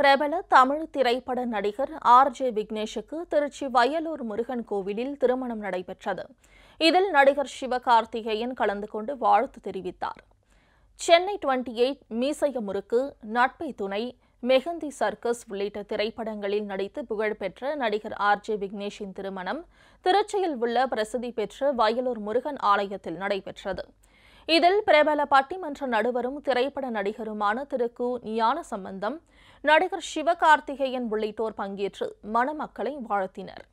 பிரபல தமிழ் திரைப்பட நடிகர் ஆர்ஜே விக்னேஷுக்கு திருச்சி வயலூர் முருகன் கோவிலில் திருமணம் நடைபெற்றது. இதில் நடிகர் சிவகார்த்திகேயன் கலந்து கொண்டு வாழ்த்து தெரிவித்தார். சென்னை 28 மீசைய முறுக்கு, நட்பை துணை, மெஹந்தி சர்க்கஸ் உள்ளிட்ட திரைப்படங்களில் நடித்து புகழ்பெற்ற நடிகர் ஆர்ஜே விக்னேஷின் திருமணம் திருச்சியில் உள்ள பிரசித்தி பெற்ற வயலூர் முருகன் ஆலயத்தில் நடைபெற்றது. இதில் பிரபல பட்டிமன்ற நடுவரும் திரைப்பட நடிகருமான திரு கு. ஞானசம்பந்தம், நடிகர் சிவகார்த்திகேயன் உள்ளிட்டோர் பங்கேற்று மணமக்களை வாழ்த்தினர்.